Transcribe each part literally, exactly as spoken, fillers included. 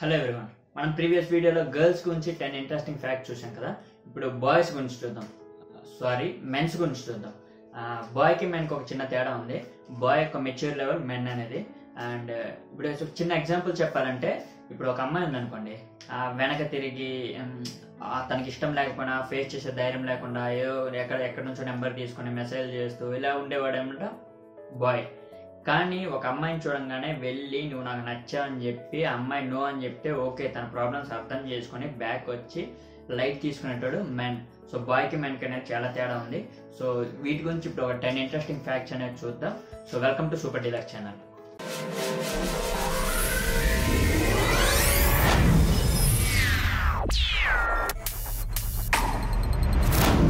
Hello everyone. In the previous video, girls gurinchi ten interesting facts chusam kada. Ippudu boys gurinchi chuddam. Sorry, men's gurinchi chuddam. Uh, boy ki men ko chinna teda undi. Boy yokka mature level men anedi. And ippudu oka chinna example cheppalante, ippudu oka ammayi undi anukondi. Ah venaka tirigi తనకి ఇష్టం లేకపోయినా face చేసే ధైర్యం లేకుండా ఎక్కడ ఎక్కడి నుంచో number తీసుకుని మెసేజ్ చేస్తూ ఇలా ఉండేవాడు అనమాట బాయ్. కానీ ఒక అమ్మాయిని చూడంగానే వెళ్ళి నువ్వు నాకు నచ్చావు అని చెప్పి ఆ అమ్మాయి నో అని చెప్తే ఓకే తన ప్రాబ్లమ్స్ అర్థం చేసుకుని బ్యాక్ వచ్చి లైట్ తీసుకునేటాడు మెన్. సో బాయ్కి మెన్కి అనేది చాలా తేడా ఉంది. సో వీటి గురించి ఇప్పుడు ఒక టెన్ ఇంట్రెస్టింగ్ ఫ్యాక్ట్స్ అనేది చూద్దాం. So welcome to super deluxe channel.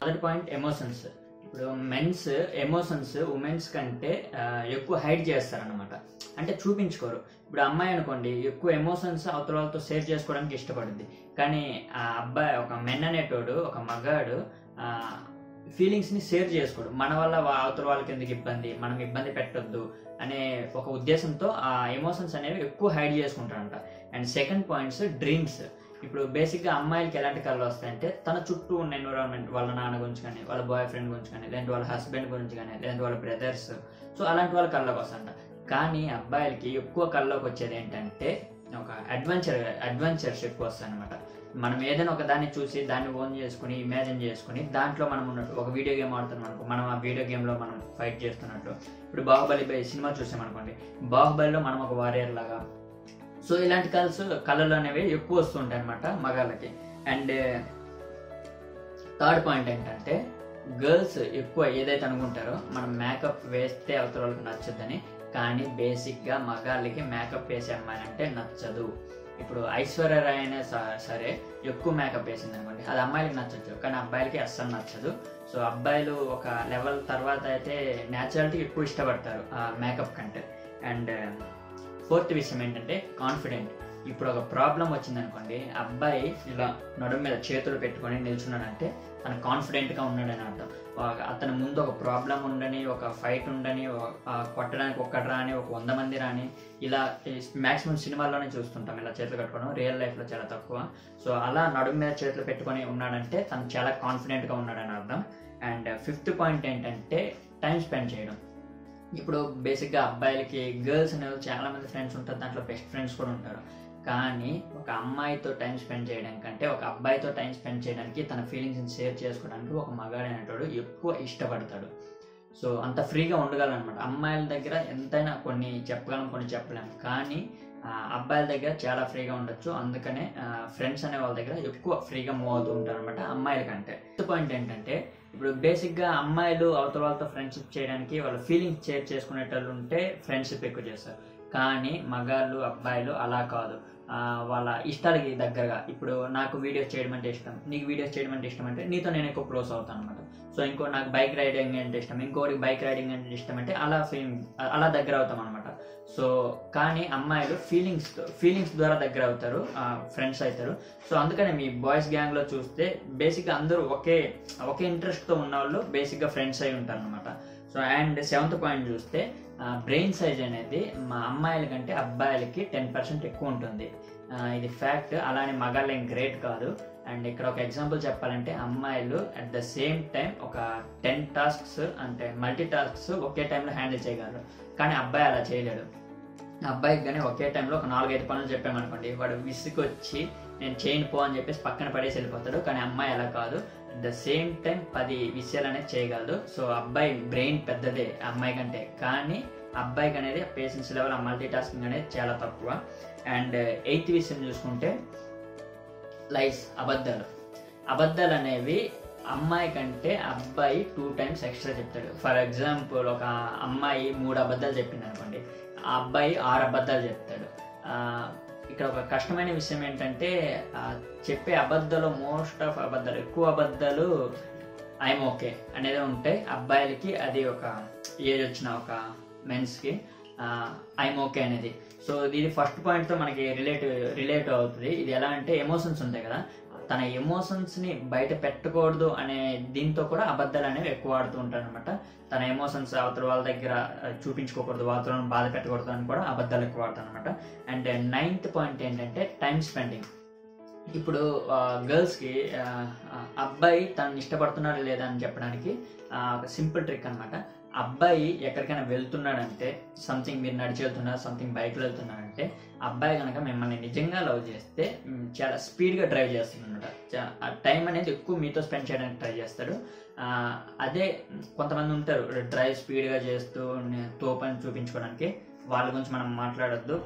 మొదటి పాయింట్ ఎమోషన్స్. ఇప్పుడు మెన్స్ ఎమోషన్స్ ఉమెన్స్ కంటే ఎక్కువ హైడ్ చేస్తారనమాట, అంటే చూపించుకోరు. ఇప్పుడు అమ్మాయి అనుకోండి ఎక్కువ ఎమోషన్స్ అవతల వాళ్ళతో షేర్ చేసుకోవడానికి ఇష్టపడుద్ది. కానీ ఆ అబ్బాయి ఒక మెన్ అనేటోడు ఒక మగాడు ఫీలింగ్స్ని షేర్ చేసుకోడు. మన వల్ల అవతల వాళ్ళకి ఎందుకు ఇబ్బంది, మనం ఇబ్బంది పెట్టొద్దు అనే ఒక ఉద్దేశంతో ఆ ఎమోషన్స్ అనేవి ఎక్కువ హైడ్ చేసుకుంటారంట. And second points dreams. ఇప్పుడు బేసిక్గా అమ్మాయిలకి ఎలాంటి కళ్ళు వస్తాయంటే తన చుట్టూ ఉన్న ఎన్విరాన్మెంట్, వాళ్ళ నాన్న గురించి కానీ, వాళ్ళ బాయ్ ఫ్రెండ్ గురించి కానీ, లేదంటే వాళ్ళ హస్బెండ్ గురించి కానీ, లేదంటే వాళ్ళ బ్రదర్స్, సో అలాంటి వాళ్ళ కళ్ళలోకి వస్తాయంట. కానీ అబ్బాయిలకి ఎక్కువ కళ్ళలోకి వచ్చేది ఏంటంటే ఒక అడ్వెంచర్ అడ్వెంచర్స్ ఎక్కువ వస్తాయి అనమాట. మనం ఏదైనా ఒక దాన్ని చూసి దాన్ని ఓన్ చేసుకుని ఇమాజిన్ చేసుకుని దాంట్లో మనం ఉన్నట్టు, ఒక వీడియో గేమ్ ఆడుతున్నాం అనుకో, మనం ఆ వీడియో గేమ్లో మనం ఫైట్ చేస్తున్నట్టు. ఇప్పుడు బాహుబలి సినిమా చూసామనుకోండి, బాహుబలిలో మనం ఒక వారియర్ లాగా, సో ఇలాంటి కల్స్ కళలు అనేవి ఎక్కువ వస్తుంటాయి అనమాట మగాళ్ళకి. అండ్ థర్డ్ పాయింట్ ఏంటంటే గర్ల్స్ ఎక్కువ ఏదైతే అనుకుంటారో మనం మేకప్ వేస్తే అవతల వాళ్ళకి నచ్చద్దని, కానీ బేసిక్గా మగాళ్ళకి మేకప్ వేసే అమ్మాయి అంటే నచ్చదు. ఇప్పుడు ఐశ్వర్య రాయ్ అయినా సరే ఎక్కువ మేకప్ వేసింది అనుకోండి, అది అమ్మాయిలకి నచ్చచ్చు కానీ అబ్బాయిలకి అస్సలు నచ్చదు. సో అబ్బాయిలు ఒక లెవెల్ తర్వాత అయితే న్యాచురాలిటీ ఎక్కువ ఇష్టపడతారు మేకప్ కంటే. అండ్ ఫోర్త్ విషయం ఏంటంటే కాన్ఫిడెంట్. ఇప్పుడు ఒక ప్రాబ్లం వచ్చిందనుకోండి, అబ్బాయి ఇలా నడుము మీద చేతులు పెట్టుకొని నిల్చున్నాడంటే తను కాన్ఫిడెంట్గా ఉన్నాడని అర్థం. అతని ముందు ఒక ప్రాబ్లం ఉండని, ఒక ఫైట్ ఉండని, కొట్టడానికి ఒక్కటి రాని, ఒక వంద మంది రాని, ఇలా మ్యాక్సిమం సినిమాల్లోనే చూస్తుంటాం ఇలా చేతులు కట్టుకోవడం, రియల్ లైఫ్లో చాలా తక్కువ. సో అలా నడుము మీద చేతులు పెట్టుకొని ఉన్నాడంటే తను చాలా కాన్ఫిడెంట్గా ఉన్నాడని అర్థం. అండ్ ఫిఫ్త్ పాయింట్ ఏంటంటే టైం స్పెండ్ చేయడం. ఇప్పుడు బేసిక్గా అబ్బాయిలకి గర్ల్స్ అనేవి చాలామంది ఫ్రెండ్స్ ఉంటారు, దాంట్లో బెస్ట్ ఫ్రెండ్స్ కూడా ఉంటారు. కానీ ఒక అమ్మాయితో టైం స్పెండ్ చేయడం కంటే ఒక అబ్బాయితో టైం స్పెండ్ చేయడానికి, తన ఫీలింగ్స్ని షేర్ చేసుకోవడానికి ఒక మగాడు అనేటోడు ఎక్కువ ఇష్టపడతాడు. సో అంత ఫ్రీగా ఉండగలనమాట. అమ్మాయిల దగ్గర ఎంతైనా కొన్ని చెప్పగలం, కొన్ని చెప్పలేము, కానీ అబ్బాయిల దగ్గర చాలా ఫ్రీగా ఉండొచ్చు. అందుకనే ఫ్రెండ్స్ అనే వాళ్ళ దగ్గర ఎక్కువ ఫ్రీగా మూవ్ అవుతూ ఉంటారు అనమాట అమ్మాయిల కంటే. ఫిఫ్త్ పాయింట్ ఏంటంటే ఇప్పుడు బేసిక్గా అమ్మాయిలు అవతల వాళ్ళతో ఫ్రెండ్షిప్ చేయడానికి వాళ్ళ ఫీలింగ్స్ షేర్ చేసుకునేటోళ్ళు ఉంటే ఫ్రెండ్షిప్ ఎక్కువ చేస్తారు. కానీ మగాళ్ళు అబ్బాయిలు అలా కాదు, వాళ్ళ ఇష్టాలకి దగ్గరగా. ఇప్పుడు నాకు వీడియోస్ చేయడం అంటే ఇష్టం, నీకు వీడియోస్ చేయడం అంటే ఇష్టం అంటే నీతో నేను ఎక్కువ క్లోజ్ అవుతాను అనమాట. సో ఇంకో నాకు బైక్ రైడింగ్ అంటే ఇష్టం, ఇంకోటి బైక్ రైడింగ్ అంటే ఇష్టం, అంటే అలా ఫీలింగ్ అలా దగ్గర అవుతాం అనమాట. సో కానీ అమ్మాయిలు ఫీలింగ్స్ ఫీలింగ్స్ ద్వారా దగ్గర అవుతారు, ఫ్రెండ్స్ అవుతారు. సో అందుకనే మీ బాయ్స్ గ్యాంగ్లో చూస్తే బేసిక్గా అందరూ ఒకే ఒకే ఇంట్రెస్ట్తో ఉన్నవాళ్ళు బేసిక్గా ఫ్రెండ్స్ అయి ఉంటారు అనమాట. సో అండ్ సెవెంత్ పాయింట్ చూస్తే బ్రెయిన్ సైజ్ అనేది మా అమ్మాయిల కంటే అబ్బాయిలకి టెన్ పర్సెంట్ ఎక్కువ ఉంటుంది. ఇది ఫ్యాక్ట్, అలానే మగాళ్ళ ఏం గ్రేట్ కాదు. అండ్ ఇక్కడ ఒక ఎగ్జాంపుల్ చెప్పాలంటే అమ్మాయిలు అట్ ద సేమ్ టైం ఒక టెన్ టాస్క్స్ అంటే మల్టీ టాస్క్స్ ఒకే టైంలో హ్యాండిల్ చేయగలరు, కానీ అబ్బాయి అలా చేయలేడు. అబ్బాయికి కానీ ఒకే టైంలో ఒక నాలుగైదు పనులు చెప్పామనుకోండి, వాడు విసుగు వచ్చి నేను చేయను పో అని చెప్పేసి పక్కన పడేసి వెళ్ళిపోతాడు. కానీ అమ్మాయి అలా కాదు, ద సేమ్ టైం పది విషయాలు అనేది చేయగలదు. సో అబ్బాయి బ్రెయిన్ పెద్దదే అమ్మాయి కంటే, కానీ అబ్బాయికి అనేది పేషెన్స్ లెవెల్ ఆ మల్టీ టాస్కింగ్ అనేది చాలా తక్కువ. అండ్ ఎయిత్ విషయం చూసుకుంటే లైస్, అబద్ధాలు. అబద్ధాలు అనేవి అమ్మాయి కంటే అబ్బాయి టూ టైమ్స్ ఎక్స్ట్రా చెప్తాడు. ఫర్ ఎగ్జాంపుల్ ఒక అమ్మాయి మూడు అబద్ధాలు చెప్పింది అనుకోండి, ఆ అబ్బాయి ఆరు అబద్ధాలు చెప్తాడు. ఇక్కడ ఒక కష్టమైన విషయం ఏంటంటే చెప్పే అబద్ధాలు, మోస్ట్ ఆఫ్ అబద్ధాలు, ఎక్కువ అబద్ధాలు ఐఎమ్ ఓకే అనేది ఉంటాయి అబ్బాయిలకి. అది ఒక ఏజ్ వచ్చిన ఒక మెన్స్కి ఐఎమ్ ఓకే అనేది. సో ఇది ఫస్ట్ పాయింట్తో మనకి రిలేట్ రిలేట్ అవుతుంది. ఇది ఎలా అంటే ఎమోషన్స్ ఉంటాయి కదా, తన ఎమోషన్స్ ని బయట పెట్టకూడదు అనే దీంతో కూడా అబద్ధాలు అనేవి ఎక్కువ ఆడుతూ ఉంటారనమాట. తన ఎమోషన్స్ అవతల వాళ్ళ దగ్గర చూపించుకోకూడదు, వాళ్ళని బాధ పెట్టకూడదు అని కూడా అబద్ధాలు ఎక్కువ ఆడతాను అనమాట. అండ్ నైన్త్ పాయింట్ ఏంటంటే టైం స్పెండింగ్. ఇప్పుడు గర్ల్స్కి అబ్బాయి తను ఇష్టపడుతున్నాడు లేదా అని చెప్పడానికి ఒక సింపుల్ ట్రిక్ అనమాట. అబ్బాయి ఎక్కడికైనా వెళ్తున్నాడంటే, సంథింగ్ మీరు నడిచి వెళ్తున్నారు, సంథింగ్ బైక్లో వెళ్తున్నారంటే, అబ్బాయి కనుక మిమ్మల్ని నిజంగా లవ్ చేస్తే చాలా స్పీడ్గా డ్రైవ్ చేస్తాడనమాట. ఆ టైం అనేది ఎక్కువ మీతో స్పెండ్ చేయడానికి ట్రై చేస్తాడు. అదే కొంతమంది ఉంటారు డ్రైవ్ స్పీడ్గా చేస్తూ తోపని చూపించుకోవడానికి, వాళ్ళ గురించి మనం మాట్లాడొద్దు,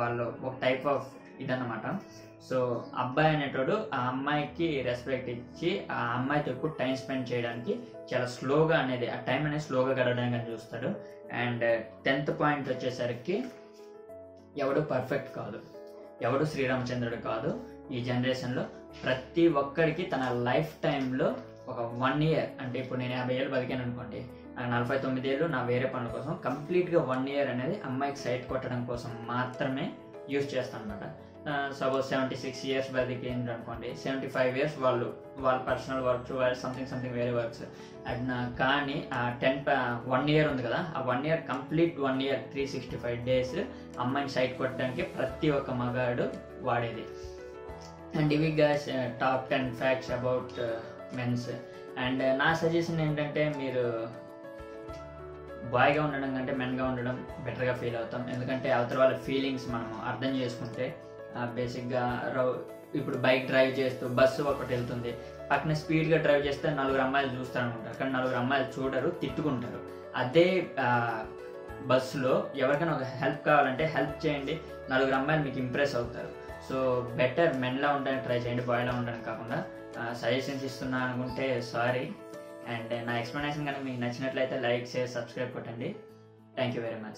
వాళ్ళు ఒక టైప్ ఆఫ్ ఇదన్నమాట. సో అబ్బాయి అనేటోడు ఆ అమ్మాయికి రెస్పెక్ట్ ఇచ్చి ఆ అమ్మాయితో ఎక్కువ టైం స్పెండ్ చేయడానికి చాలా స్లోగా అనేది ఆ టైం అనేది స్లోగా గడవడానికి చూస్తాడు. అండ్ టెన్త్ పాయింట్ వచ్చేసరికి ఎవడు పర్ఫెక్ట్ కాదు, ఎవడు శ్రీరామచంద్రుడు కాదు. ఈ జనరేషన్లో ప్రతి ఒక్కరికి తన లైఫ్ టైంలో ఒక వన్ ఇయర్ అంటే ఇప్పుడు నేను యాభై ఏళ్ళు బతికాను అనుకోండి, నలభై తొమ్మిది ఏళ్ళు నా వేరే పనుల కోసం కంప్లీట్గా వన్ ఇయర్ అనేది అమ్మాయికి సైట్ కొట్టడం కోసం మాత్రమే యూజ్ చేస్తాను అనమాట. సపోజ్ సెవెంటీ సిక్స్ ఇయర్స్ బదికి అనుకోండి, సెవెంటీ ఫైవ్ ఇయర్స్ వాళ్ళు వాళ్ళ పర్సనల్ వర్క్స్, వాళ్ళ సంథింగ్ సంథింగ్ వేరే వర్క్స్ అట్నా. కానీ ఆ టెన్ వన్ ఇయర్ ఉంది కదా, ఆ one year complete one year three sixty five days అమ్మాయిని సైట్ కొట్టడానికి ప్రతి ఒక్క మగాడు వాడేది. అండ్ ఇవి guys top ten facts about men's. And నా సజెషన్ ఏంటంటే మీరు బాయ్గా ఉండడం కంటే మెన్గా ఉండడం బెటర్గా ఫీల్ అవుతాం. ఎందుకంటే అవతల వాళ్ళ ఫీలింగ్స్ మనం అర్థం చేసుకుంటే బేసిక్గా రౌ ఇప్పుడు బైక్ డ్రైవ్ చేస్తూ బస్సు ఒకటి వెళ్తుంది, పక్కన స్పీడ్గా డ్రైవ్ చేస్తే నలుగురు అమ్మాయిలు చూస్తారనమాట. కానీ నలుగురు అమ్మాయిలు చూడరు, తిట్టుకుంటారు. అదే బస్సులో ఎవరికైనా ఒక హెల్ప్ కావాలంటే హెల్ప్ చేయండి, నలుగురు అమ్మాయిలు మీకు ఇంప్రెస్ అవుతారు. సో బెటర్ మెన్లా ఉండడానికి ట్రై చేయండి, బాయ్లా ఉండడానికి కాకుండా. సజెషన్స్ ఇస్తున్నా అనుకుంటే సారీ. అండ్ నా ఎక్స్ప్లెనేషన్ కనుక మీకు నచ్చినట్లయితే లైక్, షేర్, సబ్స్క్రైబ్ కొట్టండి. Thank you very much.